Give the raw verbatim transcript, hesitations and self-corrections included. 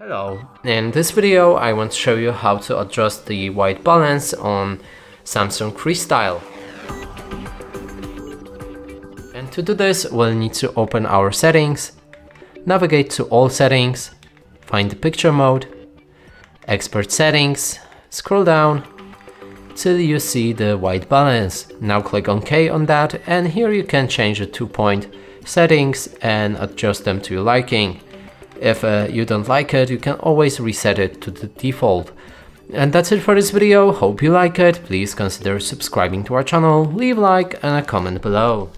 Hello, in this video I want to show you how to adjust the white balance on Samsung Freestyle. And to do this we'll need to open our settings, navigate to all settings, find the picture mode, expert settings, scroll down till you see the white balance. Now click OK on that and here you can change the two point settings and adjust them to your liking. If uh, you don't like it, you can always reset it to the default. And that's it for this video. Hope you like it. Please consider subscribing to our channel, leave a like and a comment below.